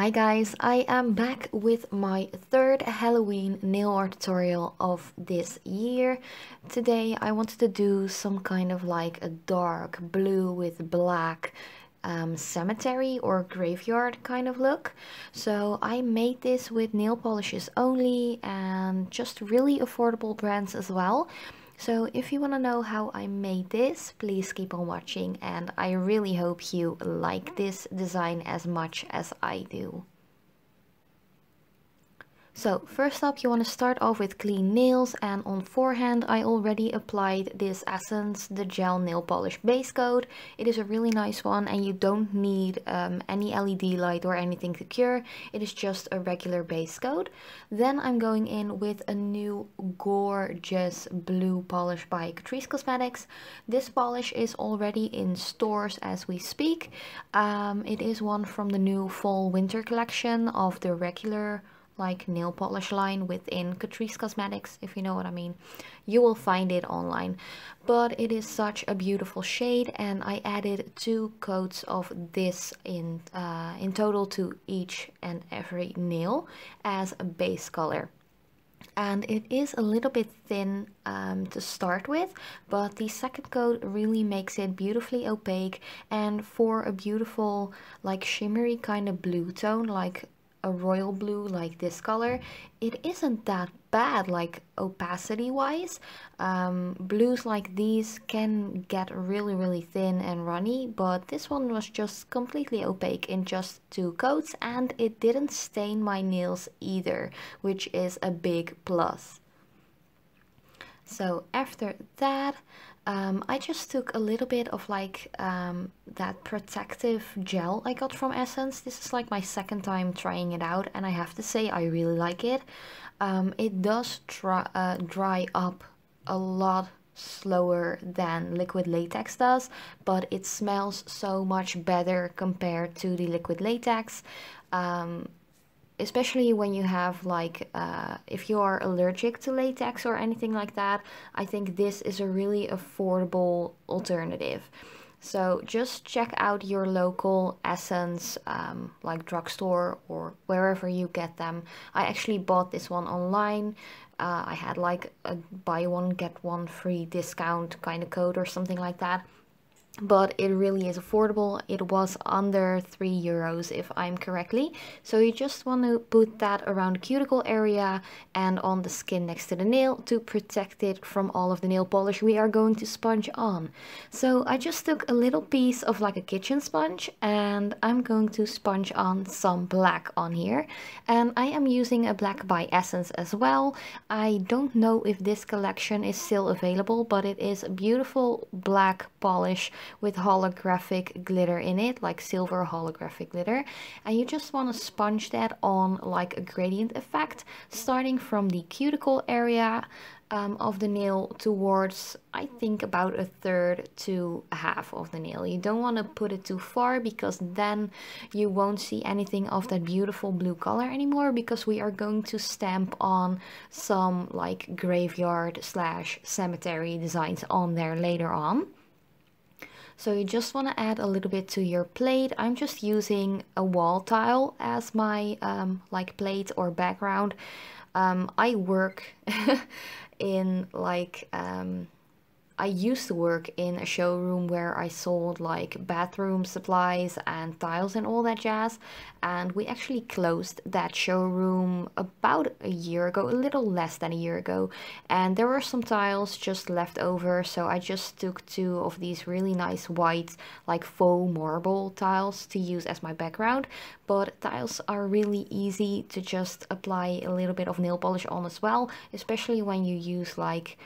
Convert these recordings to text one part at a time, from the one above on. Hi guys, I am back with my third Halloween nail art tutorial of this year. Today I wanted to do some kind of like a dark blue with black cemetery or graveyard kind of look. So I made this with nail polishes only and just really affordable brands as well. So if you want to know how I made this, please keep on watching, and I really hope you like this design as much as I do. So first up, you want to start off with clean nails, and on forehand I already applied this Essence, the gel nail polish base coat. It is a really nice one and you don't need any LED light or anything to cure. It is just a regular base coat. Then I'm going in with a new gorgeous blue polish by Catrice Cosmetics. This polish is already in stores as we speak. It is one from the new fall winter collection of the regular like nail polish line within Catrice Cosmetics, if you know what I mean. You will find it online, but it is such a beautiful shade, and I added two coats of this in total to each and every nail as a base color. And it is a little bit thin to start with, but the second coat really makes it beautifully opaque, and for a beautiful like shimmery kind of blue tone, like a royal blue like this color, it isn't that bad like opacity wise. Blues like these can get really thin and runny, but this one was just completely opaque in just two coats, and it didn't stain my nails either, which is a big plus. So after that, I just took a little bit of like that protective gel I got from Essence. This is like my second time trying it out, and I have to say I really like it. It does dry up a lot slower than liquid latex does, but it smells so much better compared to the liquid latex. Especially when you have like, if you are allergic to latex or anything like that, I think this is a really affordable alternative. So just check out your local Essence, like drugstore or wherever you get them. I actually bought this one online. I had like a buy one, get one free discount kind of code or something like that. But it really is affordable. It was under €3 if I'm correctly. So you just want to put that around the cuticle area and on the skin next to the nail to protect it from all of the nail polish we are going to sponge on. So I just took a little piece of like a kitchen sponge, and I'm going to sponge on some black on here. And I am using a black by Essence as well. I don't know if this collection is still available, but it is a beautiful black polish with holographic glitter in it, like silver holographic glitter, and you just want to sponge that on like a gradient effect, starting from the cuticle area of the nail towards, I think, about a third to half of the nail. You don't want to put it too far, because then you won't see anything of that beautiful blue color anymore, because we are going to stamp on some like graveyard slash cemetery designs on there later on. So you just want to add a little bit to your plate. I'm just using a wall tile as my like plate or background. I work in like, I used to work in a showroom where I sold like bathroom supplies and tiles and all that jazz. And we actually closed that showroom about a year ago, a little less than a year ago. And there were some tiles just left over. So I just took two of these really nice white, like faux marble tiles to use as my background. But tiles are really easy to just apply a little bit of nail polish on as well, especially when you use like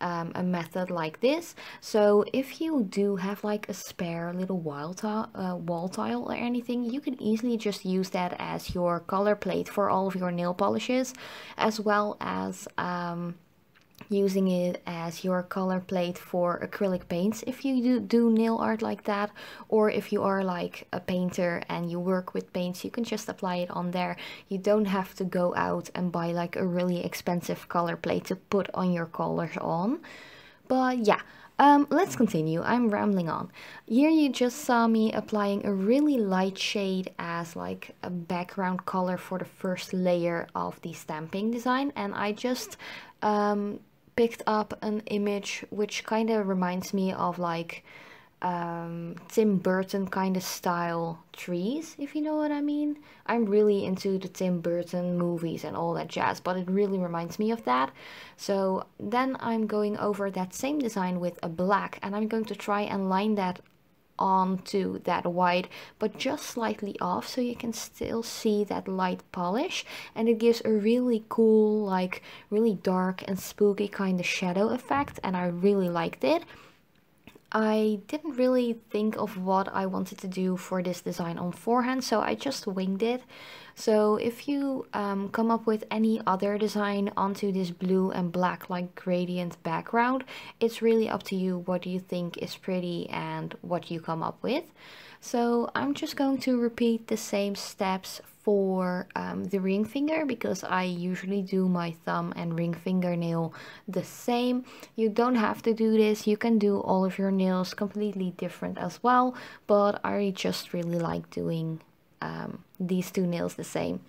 a method like this. So if you do have like a spare little wall tile or anything, you can easily just use that as your color plate for all of your nail polishes, as well as using it as your color plate for acrylic paints if you do nail art like that, or if you are like a painter and you work with paints, you can just apply it on there. You don't have to go out and buy like a really expensive color plate to put on your colors on. But yeah, Let's continue, I'm rambling on. Here you just saw me applying a really light shade as like a background color for the first layer of the stamping design, and I just picked up an image which kind of reminds me of like Tim Burton kind of style trees, if you know what I mean. I'm really into the Tim Burton movies and all that jazz, but it really reminds me of that. So then I'm going over that same design with a black, and I'm going to try and line that onto that white, but just slightly off, so you can still see that light polish, and it gives a really cool, like really dark and spooky kind of shadow effect, and I really liked it. I didn't really think of what I wanted to do for this design on forehand, so I just winged it. So if you come up with any other design onto this blue and black like gradient background, it's really up to you what you think is pretty and what you come up with. So I'm just going to repeat the same steps for the ring finger, because I usually do my thumb and ring fingernail the same. You don't have to do this, you can do all of your nails completely different as well, but I just really like doing these two nails the same.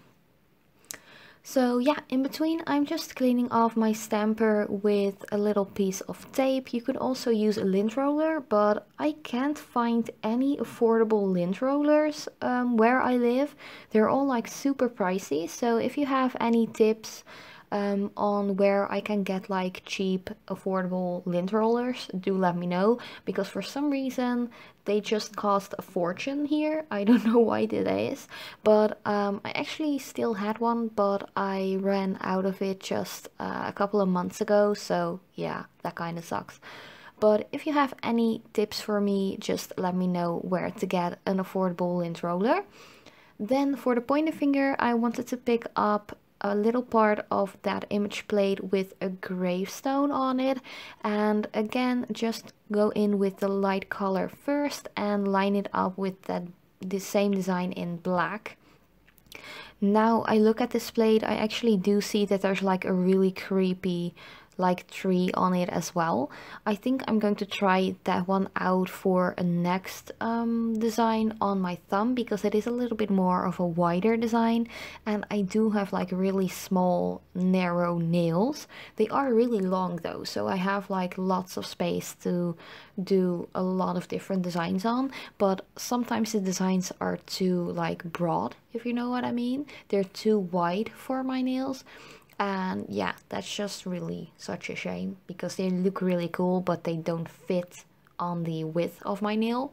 So yeah, in between I'm just cleaning off my stamper with a little piece of tape. You could also use a lint roller, but I can't find any affordable lint rollers where I live. They're all like super pricey, so if you have any tips on where I can get like cheap affordable lint rollers, do let me know, because for some reason they just cost a fortune here. I don't know why that is, but I actually still had one, but I ran out of it just a couple of months ago, so yeah, that kind of sucks. But if you have any tips for me, just let me know where to get an affordable lint roller. Then for the pointer finger, I wanted to pick up a little part of that image plate with a gravestone on it, and again just go in with the light color first and line it up with the same design in black. Now I look at this plate, I actually do see that there's like a really creepy like tree on it as well. I think I'm going to try that one out for a next design on my thumb, because it is a little bit more of a wider design, and I do have like really small narrow nails. They are really long though, so I have like lots of space to do a lot of different designs on, but sometimes the designs are too like broad, if you know what I mean. They're too wide for my nails. And yeah, that's just really such a shame, because they look really cool, but they don't fit on the width of my nail.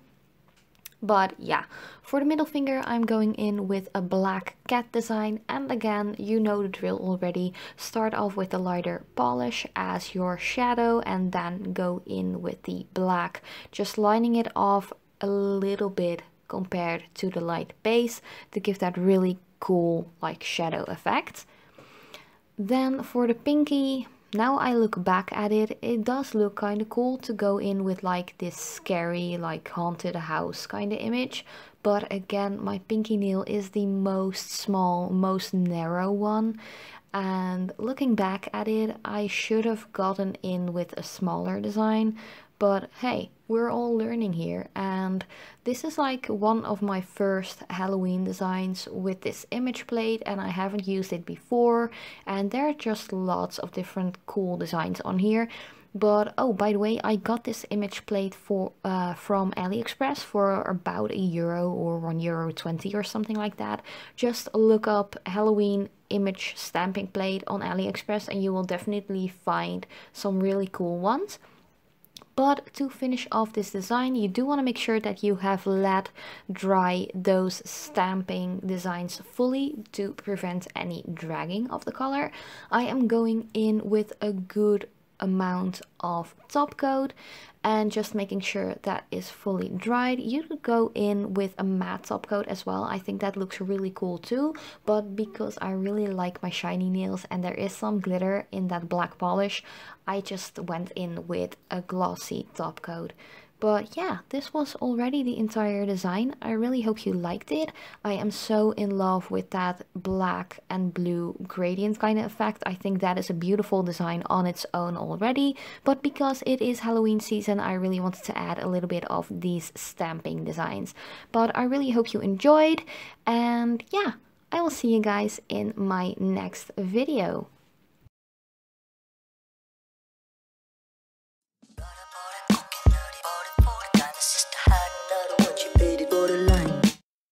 But yeah, for the middle finger, I'm going in with a black cat design. And again, you know the drill already. Start off with the lighter polish as your shadow, and then go in with the black. Just lining it off a little bit compared to the light base to give that really cool like shadow effect. Then for the pinky, now I look back at it, it does look kind of cool to go in with like this scary, like haunted house kind of image. But again, my pinky nail is the most small, most narrow one. And looking back at it, I should have gotten in with a smaller design. But hey, we're all learning here, and this is like one of my first Halloween designs with this image plate, and I haven't used it before, and there are just lots of different cool designs on here. But oh, by the way, I got this image plate from AliExpress for about €1 or €1.20 or something like that. Just look up Halloween image stamping plate on AliExpress and you will definitely find some really cool ones. But to finish off this design, you do want to make sure that you have let dry those stamping designs fully to prevent any dragging of the color. I am going in with a good amount of top coat and just making sure that is fully dried. You could go in with a matte top coat as well. I think that looks really cool too, but because I really like my shiny nails and there is some glitter in that black polish, I just went in with a glossy top coat But yeah, this was already the entire design. I really hope you liked it. I am so in love with that black and blue gradient kind of effect. I think that is a beautiful design on its own already. But because it is Halloween season, I really wanted to add a little bit of these stamping designs. But I really hope you enjoyed. And yeah, I will see you guys in my next video.